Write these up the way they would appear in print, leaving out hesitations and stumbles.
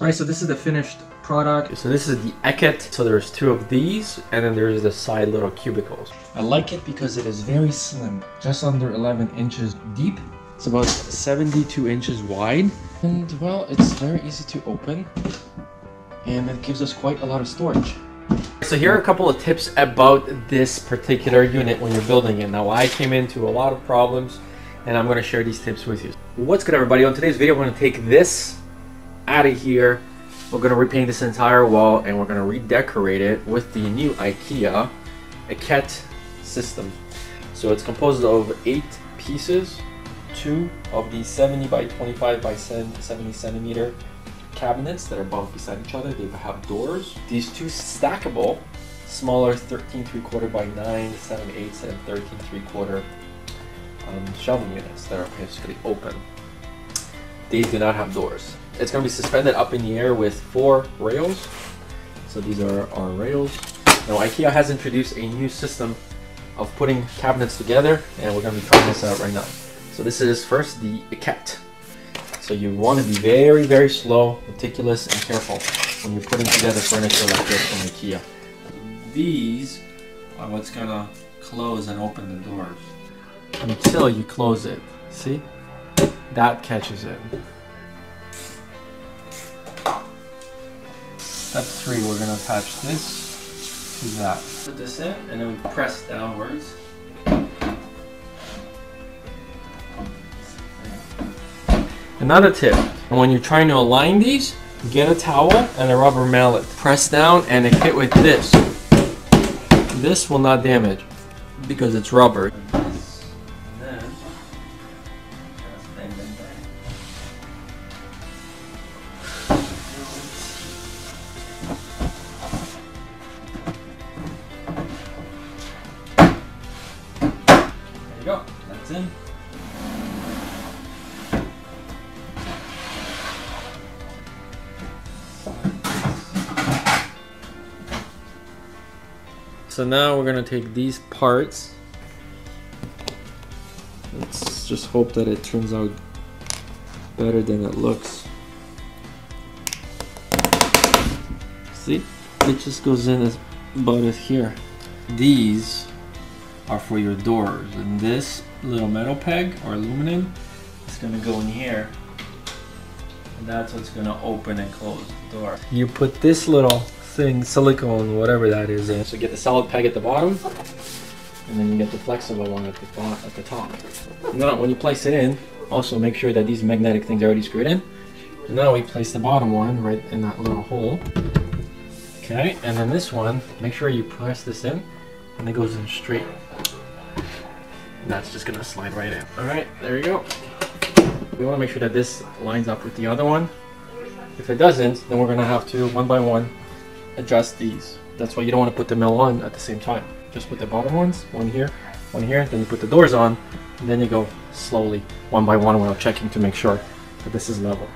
Alright, so this is the finished product. So this is the Eket. So there's two of these, and then there's the side little cubicles. I like it because it is very slim, just under 11 inches deep. It's about 72 inches wide. And well, it's very easy to open, and it gives us quite a lot of storage. So here are a couple of tips about this particular unit when you're building it. Now, I came into a lot of problems, and I'm going to share these tips with you. What's good, everybody? On today's video, I'm going to take this out of here. We're going to repaint this entire wall, and we're going to redecorate it with the new IKEA Eket system. So it's composed of 8 pieces, 2 of the 70 by 25 by 70 centimeter cabinets that are bumped beside each other. They have doors. These two stackable, smaller 13 3/4 by 9, 7/8, and 13 3/4 shelving units that are basically open. These do not have doors. It's going to be suspended up in the air with 4 rails. So these are our rails. Now, IKEA has introduced a new system of putting cabinets together, and we're going to be trying this out right now. So this is first the Eket. So you want to be very, very slow, meticulous, and careful when you're putting together furniture like this from IKEA. These are what's going to close and open the doors until you close it. See? That catches it. Step 3, we're going to attach this to that. Put this in, and then we press downwards. Another tip, when you're trying to align these, get a towel and a rubber mallet. Press down and hit with this. This will not damage because it's rubber. There you go, that's in. So now we're gonna take these parts. Let's just hope that it turns out better than it looks. See? It just goes in as about as here. These are for your doors, and this little metal peg or aluminum is gonna go in here, and that's what's gonna open and close the door. You put this little thing, silicone, whatever that is, in. So you get the solid peg at the bottom, and then you get the flexible one at the top. Now, when you place it in, also make sure that these magnetic things are already screwed in. And now we place the bottom one right in that little hole. Okay, and then this one, make sure you press this in, and it goes in straight. And that's just gonna slide right in. All right, there you go. We wanna make sure that this lines up with the other one. If it doesn't, then we're gonna have to, one by one, adjust these. That's why you don't want to put them all on at the same time. Just put the bottom ones, one here, then you put the doors on, and then you go slowly, one by one, while checking to make sure that this is level.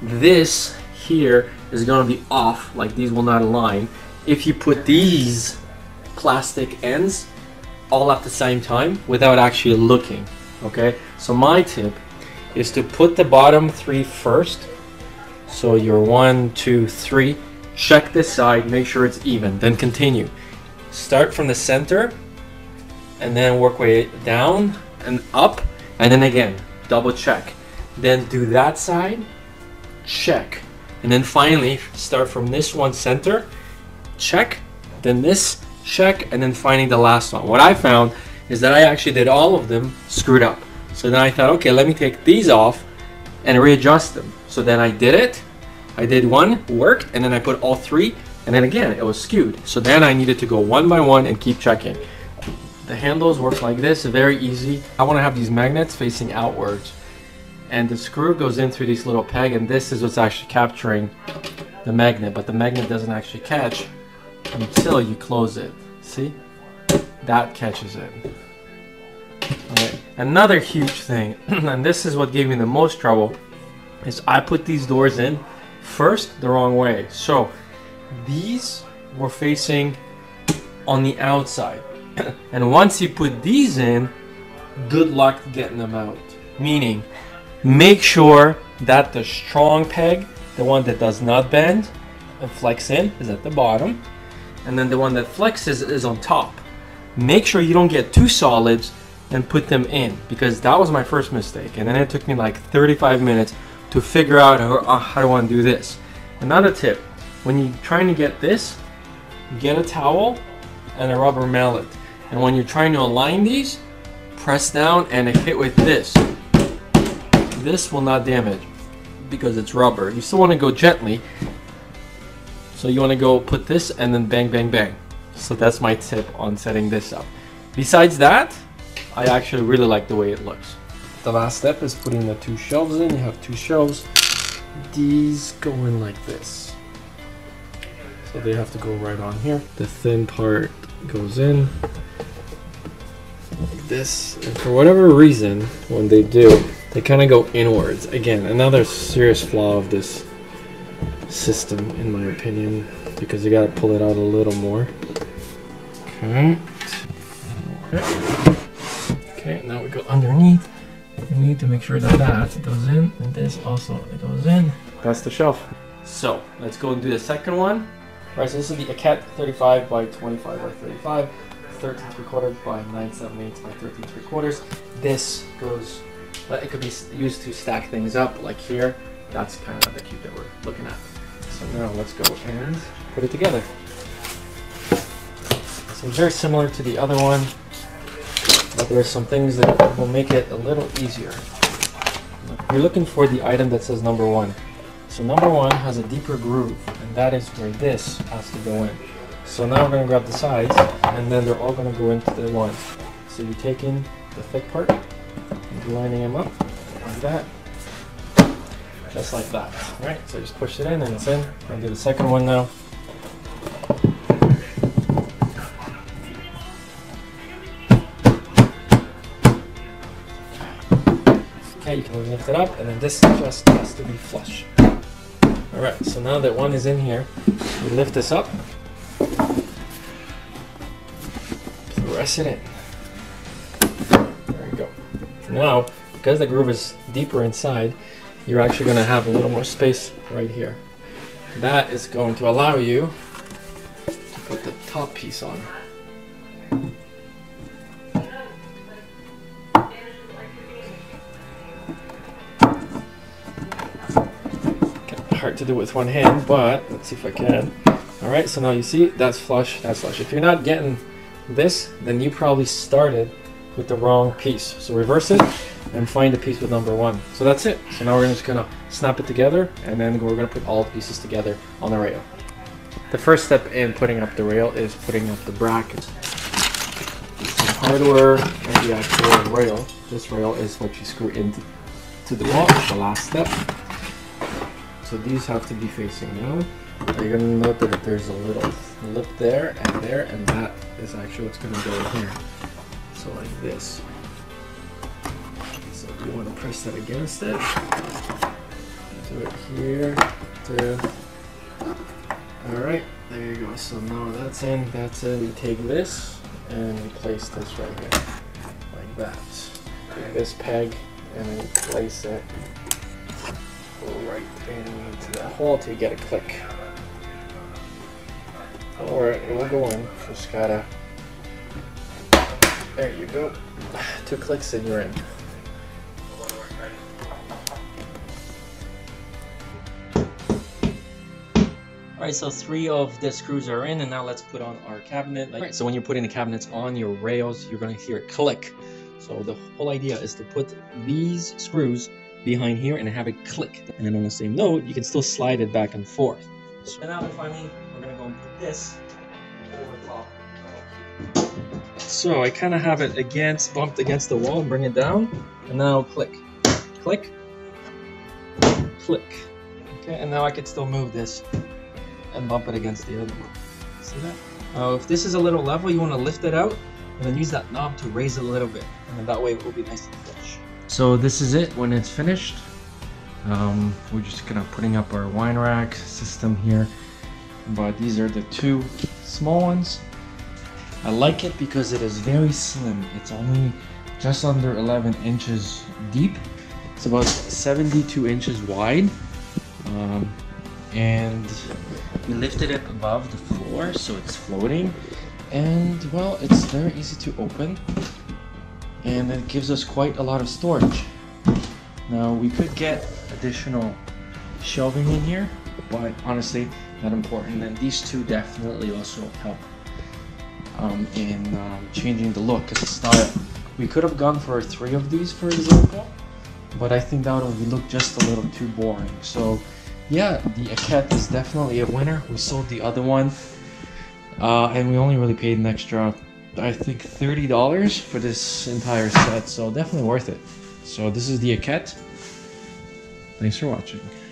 This here is going to be off, like these will not align. If you put these plastic ends all at the same time without actually looking, okay? So my tip is to put the bottom 3 first. So your 1, 2, 3, check this side, make sure it's even, then continue. Start from the center, and then work way down and up, and then again, double check. Then do that side, check. And then finally, start from this one center, check, then this, check, and then finally the last one. What I found is that I actually did all of them screwed up. So then I thought, okay, let me take these off and readjust them. So then I did it. I did one, worked, and then I put all 3, and then again, it was skewed. So then I needed to go one by one and keep checking. The handles work like this, very easy. I want to have these magnets facing outwards. And the screw goes in through this little peg, and this is what's actually capturing the magnet, but the magnet doesn't actually catch until you close it. See? That catches it. All right. Another huge thing, and this is what gave me the most trouble, is I put these doors in first the wrong way. So these were facing on the outside, and once you put these in, good luck getting them out. Meaning, make sure that the strong peg The one that does not bend and flex in is at the bottom, and then the one that flexes is on top. Make sure you don't get too solids and put them in, because that was my first mistake, and then it took me like 35 minutes to figure out how to undo this. Another tip, when you're trying to get this, get a towel and a rubber mallet, and when you're trying to align these, press down and hit with this. This will not damage because it's rubber. You still want to go gently, so you want to go put this and then bang, bang, bang. So that's my tip on setting this up. Besides that, I actually really like the way it looks. The last step is putting the two shelves in. You have two shelves. These go in like this. So they have to go right on here. The thin part goes in like this. And for whatever reason, when they do, they kind of go inwards. Again, another serious flaw of this system, in my opinion, because you gotta pull it out a little more. Okay. Okay, now we go underneath. You need to make sure that goes in, and this also goes in. That's the shelf. So let's go and do the second one. All right, so this is the IKEA 35 by 25 by 35, 13 3/4 by 9 7/8 by 13 3/4. This goes, it could be used to stack things up like here. That's kind of the cube that we're looking at. So now let's go and put it together. So very similar to the other one, but there's some things that will make it a little easier. You're looking for the item that says number one. So number one has a deeper groove, and that is where this has to go in. So now we're going to grab the sides, and then they're all going to go into the ones. So you take in the thick part, lining them up like that, just like that. All right, so just push it in and it's in. I'm going to do the second one now. You can lift it up, and then this just has to be flush. All right, so now that one is in here, we lift this up, press it in. There we go. Now, because the groove is deeper inside, you're actually going to have a little more space right here. That is going to allow you to put the top piece on. Hard to do with one hand, but let's see if I can. All right, so now you see that's flush, that's flush. If you're not getting this, then you probably started with the wrong piece. So reverse it and find the piece with number one. So that's it. So now we're just gonna snap it together, and then we're gonna put all the pieces together on the rail. The first step in putting up the rail is putting up the brackets. The hardware and the actual rail. This rail is what you screw into the wall. It's the last step. So these have to be facing down. You're gonna note that there's a little lip there, and that is actually what's gonna go in here. So like this. So you wanna press that against it. Do it here, there. All right, there you go. So now that's in, that's in. We take this and we place this right here, like that. Take this peg and then place it right into that hole till you get a click. Alright, it will go in. Just gotta. There you go. 2 clicks and you're in. Alright, so 3 of the screws are in, and now let's put on our cabinet. Alright, so when you're putting the cabinets on your rails, you're gonna hear a click. So the whole idea is to put these screws behind here and have it click, and then on the same note you can still slide it back and forth. So now finally we're gonna go and put this over the top. So I kind of have it bumped against the wall, and bring it down, and now click, click, click. Okay, and now I can still move this and bump it against the other one. See that? Now if this is a little level, you want to lift it out and then use that knob to raise it a little bit, and then that way it will be nice and flush. So this is it when it's finished. We're just gonna putting up our wine rack system here, but these are the 2 small ones. I like it because it is very slim. It's only just under 11 inches deep. It's about 72 inches wide. and we lifted it above the floor so it's floating, and well, it's very easy to open and it gives us quite a lot of storage. Now we could get additional shelving in here, but honestly not important, and these two definitely also help in changing the look, because it's not, we could have gone for 3 of these for example, but I think that would look just a little too boring. So yeah, the IKEA is definitely a winner. We sold the other one and we only really paid an extra, I think, $30 for this entire set, so definitely worth it. So this is the IKEA. Thanks for watching.